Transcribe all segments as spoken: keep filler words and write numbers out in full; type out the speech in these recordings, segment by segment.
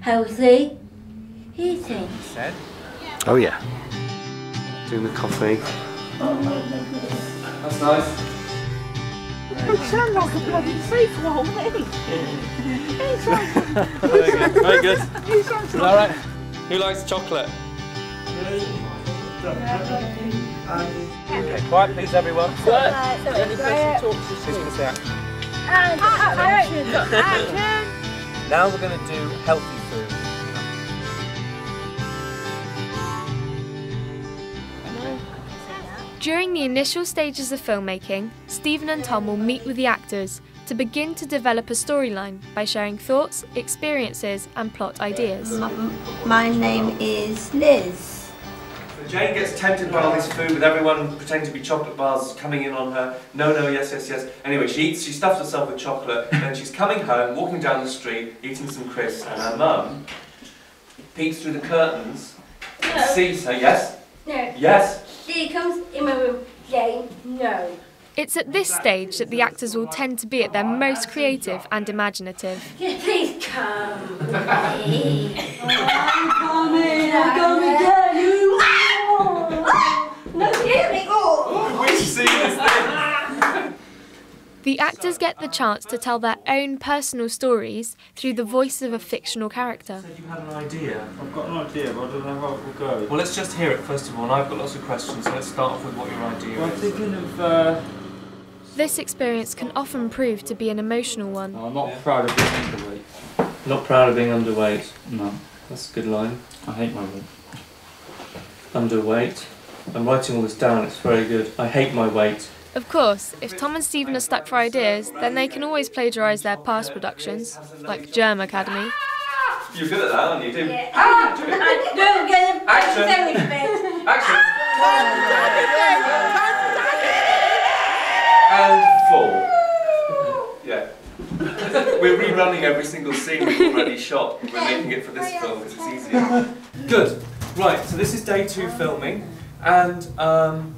healthy eating. Oh yeah. Doing the coffee. Oh, that's nice. You sound like a bloody sequel, mate. He sounds... Very good. He sounds... All right. Who likes chocolate? Okay, quiet please everyone. Quiet. Any person talks is going to say action. And action. Action. Now we're going to do healthy food. During the initial stages of filmmaking, Stephen and Tom will meet with the actors to begin to develop a storyline by sharing thoughts, experiences and plot ideas. My name is Liz. So Jane gets tempted by all this food with everyone pretending to be chocolate bars coming in on her. No, no, yes, yes, yes. Anyway, she eats, she stuffs herself with chocolate and she's coming home, walking down the street, eating some crisps, and her mum peeks through the curtains, no. Sees her, yes? No. Yes? She comes in my room, Jane, no. It's at this stage that the actors will tend to be at their most creative and imaginative. Yeah, please come. Please. Oh, I'm coming, I'm coming, get you. No, get me. Oh, we see this thing. The actors get the chance to tell their own personal stories through the voice of a fictional character. So you had an idea? I've got an idea, but I don't know how it will go. Well, let's just hear it first of all, and I've got lots of questions, so let's start off with what your idea well, is. I'm thinking of... Uh... This experience can often prove to be an emotional one. No, I'm not yeah. proud of being underweight. Not proud of being underweight? No. That's a good line. I hate my weight. Underweight. I'm writing all this down, it's very good. I hate my weight. Of course, if Tom and Stephen are stuck for ideas, then they can always plagiarise their past productions, like Germ Academy. You're good at that, aren't you? Do yeah. ah, do it. Action! Action! And fall. Yeah. We're rerunning every single scene we've already shot. We're making it for this film because it's easier. Good. Right. So this is day two filming, and. Um,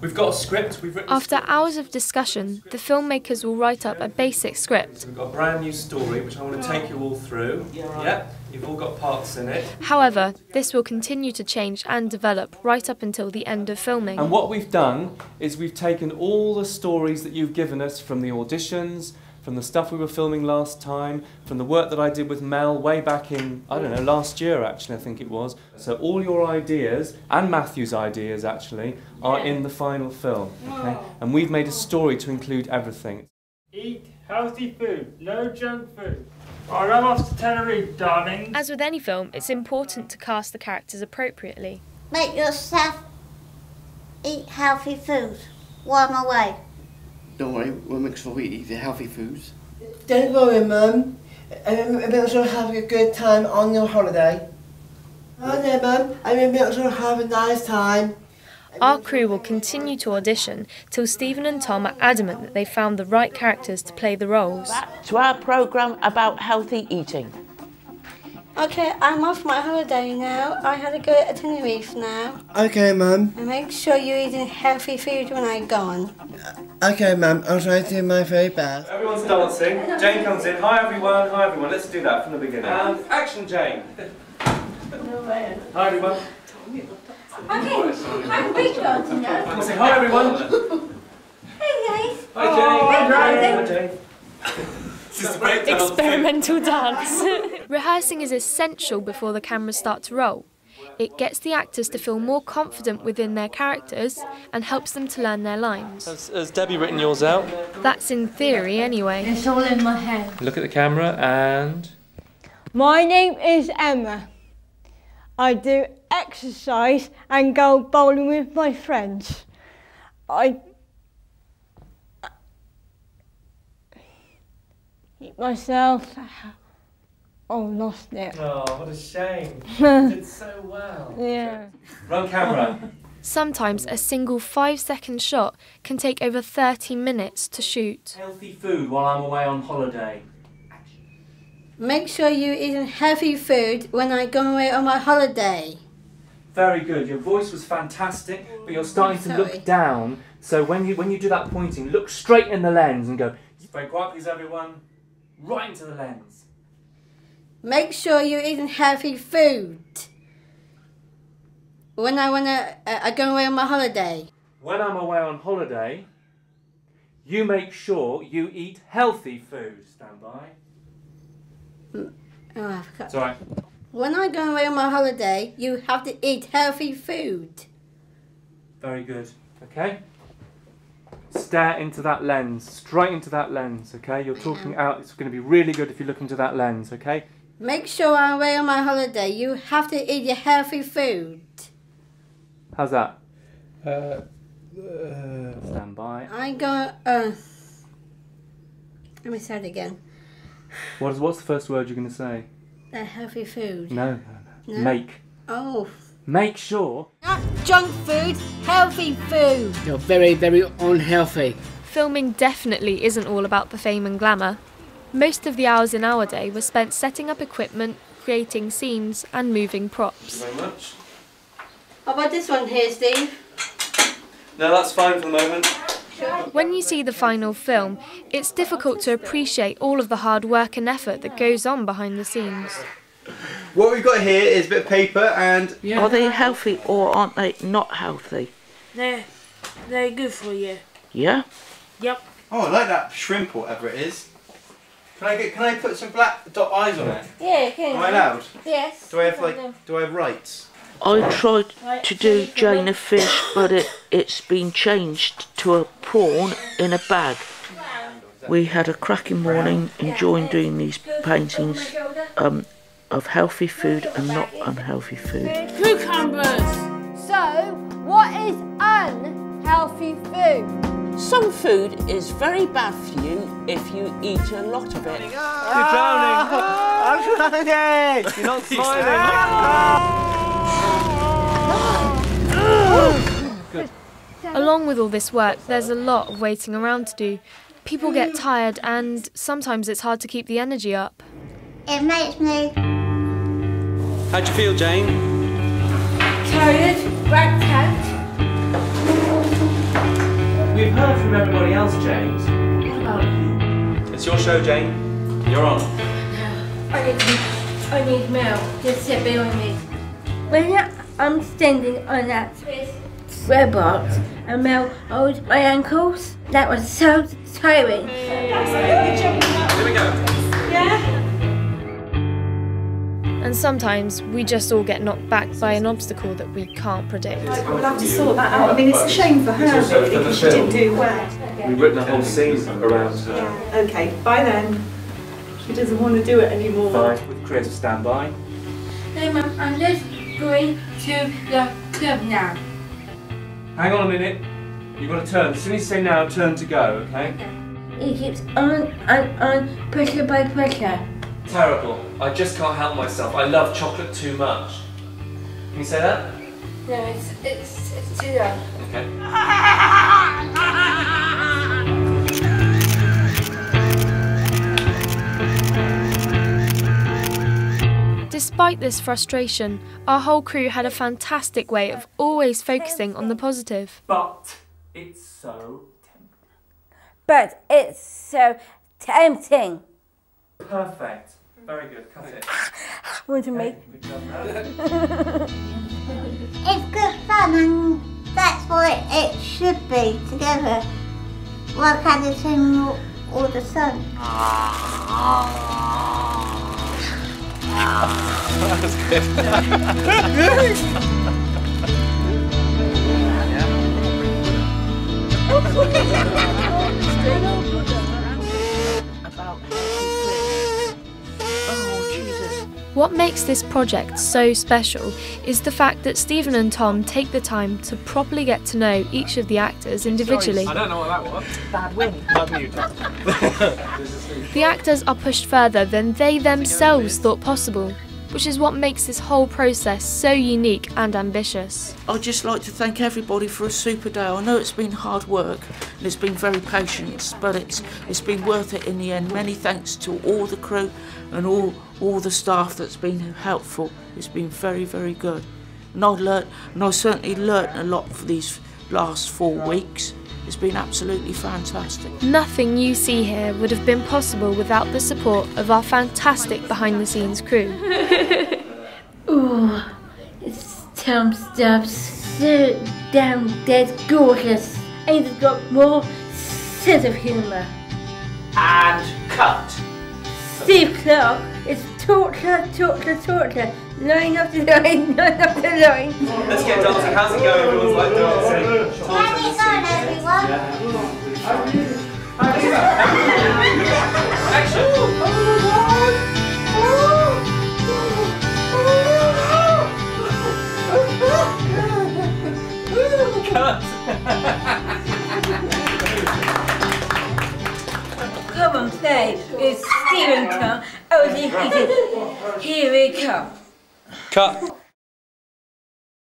We've got a script. We've written After hours of discussion, the filmmakers will write up a basic script. So we've got a brand new story, which I want to take you all through. Yeah, right. Yep, you've all got parts in it. However, this will continue to change and develop right up until the end of filming. And what we've done is we've taken all the stories that you've given us from the auditions, from the stuff we were filming last time, from the work that I did with Mel way back in, I don't know, last year actually, I think it was. So all your ideas, and Matthew's ideas actually, are yeah. in the final film, okay? And we've made a story to include everything. Eat healthy food, no junk food. I'll run off to Tenerife, darling. As with any film, it's important to cast the characters appropriately. Make yourself eat healthy food, warm away. Don't worry, we'll make sure we eat the healthy foods. Don't worry, Mum. I'm make sure have a good time on your holiday. Okay, Mum. I'm make sure have a nice time. Our crew will continue to audition till Stephen and Tom are adamant that they found the right characters to play the roles. Back to our programme about healthy eating. Okay, I'm off my holiday now. I had to go to Tenerife now. Okay, Mum. And make sure you're eating healthy food when I'm gone. Okay, Mum, I'll try to do my very best. Everyone's dancing. Jane comes in. Hi, everyone. Hi, everyone. Let's do that from the beginning. And action, Jane. No way. Hi, everyone. Okay, I'm big dancing now. Come say hi, everyone. Hey, guys. Hi, Jane. Hi, Jane. Hi, Jane. Experimental dance. Rehearsing is essential before the cameras start to roll. It gets the actors to feel more confident within their characters and helps them to learn their lines. Has, has Debbie written yours out? That's in theory anyway. It's all in my head. Look at the camera and... My name is Emma. I do exercise and go bowling with my friends. I... myself. Oh, lost it. Oh, what a shame. You did so well. Yeah. Run camera. Sometimes a single five-second shot can take over thirty minutes to shoot. Healthy food while I'm away on holiday. Make sure you eat healthy food when I go away on my holiday. Very good. Your voice was fantastic, but you're starting to look down. So when you when you do that pointing, look straight in the lens and go. Very quiet, please, everyone. Right into the lens. Make sure you're eating healthy food. When I wanna, uh, I go away on my holiday. When I'm away on holiday, you make sure you eat healthy food. Stand by. Mm. Oh, I forgot. It's all right. When I go away on my holiday, you have to eat healthy food. Very good. Okay. Stare into that lens, straight into that lens, okay? You're talking out, it's going to be really good if you look into that lens, okay? Make sure I'm away on my holiday, you have to eat your healthy food. How's that? Uh, uh, Stand by. I go, uh, let me say it again. What is, what's the first word you're going to say? The healthy food. No, no, no. no? Make. Oh. Make sure. Not junk food, healthy food. You're very, very unhealthy. Filming definitely isn't all about the fame and glamour. Most of the hours in our day were spent setting up equipment, creating scenes and moving props. Thank you very much. How about this one here, Steve? No, that's fine for the moment. When you see the final film, it's difficult to appreciate all of the hard work and effort that goes on behind the scenes. What we've got here is a bit of paper and... Yeah. Are they healthy or aren't they not healthy? They're, they're good for you. Yeah? Yep. Oh, I like that shrimp or whatever it is. Can I get? Can I put some black dot eyes on it? Yeah, you can. Am I allowed? Yes. Do I have, like, do I have rights? I tried right. to do Jane the Fish, but it, it's been changed to a prawn in a bag. We had a cracking morning enjoying doing these paintings. Um, of healthy food and not unhealthy food. Cucumbers! So, what is unhealthy food? Some food is very bad for you if you eat a lot of it. You're drowning! Oh. Oh. I'm drowning! You're not smiling! Along with all this work, there's a lot of waiting around to do. People get tired and sometimes it's hard to keep the energy up. It makes me... How do you feel, Jane? Tired, wrecked out. We've heard from everybody else, Jane. Oh. It's your show, Jane. You're on. I need, I need milk. Just sit behind me. When I'm standing on that robot and Mel holds my ankles, that was so tiring. Here we go. Yeah. And sometimes we just all get knocked back by an obstacle that we can't predict. Like, we'll have to sort that out. I mean, it's a shame for her because she didn't do well. We've written a whole scene around her. Okay, bye then. She doesn't want to do it anymore. Bye. With Chris, stand by. No, Mum, I'm just going to the club now. Hang on a minute. You've got to turn. As soon as you say now, turn to go, okay? It keeps on and on, pressure by pressure. Terrible. I just can't help myself. I love chocolate too much. Can you say that? No, it's, it's, it's too loud. Okay. Despite this frustration, our whole crew had a fantastic way of always focusing on the positive. But it's so tempting. But it's so tempting. Perfect. Very good, cut it. What do you make? It's good fun and that's what it, it should be, together. Work at it in all, all the sun. That was good. About What makes this project so special is the fact that Stephen and Tom take the time to properly get to know each of the actors individually. I don't know what that was. Bad win. Bad news, Tom. The actors are pushed further than they themselves thought possible, which is what makes this whole process so unique and ambitious. I'd just like to thank everybody for a super day. I know it's been hard work and it's been very patient, but it's it's been worth it in the end. Many thanks to all the crew and all all the staff that's been helpful. It's been very, very good. And I've learnt, and I certainly learnt a lot for these last four weeks. It's been absolutely fantastic. Nothing you see here would have been possible without the support of our fantastic behind-the-scenes crew. Ooh, it's Tom Stubbs. So damn dead gorgeous. And he's got more sense of humour. And cut. Steve Clarke is torture, torture, torture. Line after line, line after line. Let's get dancing. How's it going? Everyone's like dancing. How's it going, everyone? Yeah. Action! Cut! Come on, play. It's Stephen Clarke. Oh, here he comes. Here we come. Cut.